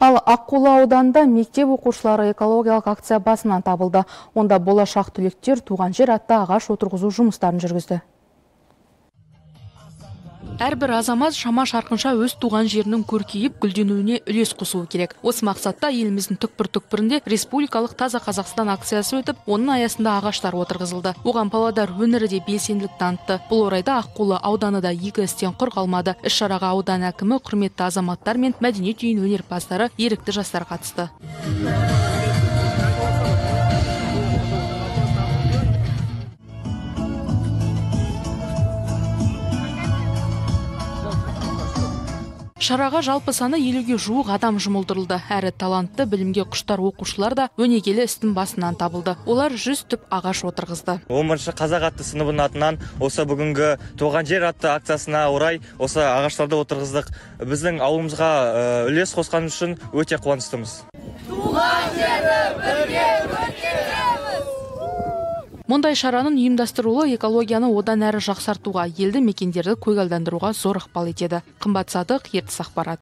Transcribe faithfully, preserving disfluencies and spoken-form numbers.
Ал Аққулы ауданында мектеп оқушылары экологиялық акция басынан табылды. Онда болашақ түлектер «Туған жер» атты ағаш отырғызу жұмыстарын жүргізді. Әрбір азамат шама шарқынша өз туған жерінің көркейіп, гүлденуіне үлес қосуы керек. Осы мақсатта еліміздің түкпір-түкпірінде республикалық таза Қазақстан акциясы өтіп, оның аясында ағаштар отырғызылды. Оған Павлодар өңірі де белсенділік танытты. Бұл орайда Аққулы ауданы да игі істен құр қалмады. Іс-шараға аудан әкімі, құрметті азаматтар мен мәдениет үйінің өнерпаздары, ерікті жастар қатысты. Шараға жалпы саны елуге жуық адам жұмылдырылды. Әрі талантты, білімге құштар оқушылар да өнегелі істің басынан табылды. Олар жүз түп ағаш отырғызды. он бірінші қазақ атты сыныбының атынан осы бүгінгі «Туған жер» атты акциясына орай осы ағаштарды отырғыздық. Біздің ауылымызға үлес қосқан үшін өте қуаныштымыз. Туған жері бірге өркендеміз. Мұндай шараның ұйымдастырылуы экологияны одан әрі жақсартуға, елді мекендерді көгалдандыруға зор ықпал етеді. Қымбат Садық, ертіс ақпарат.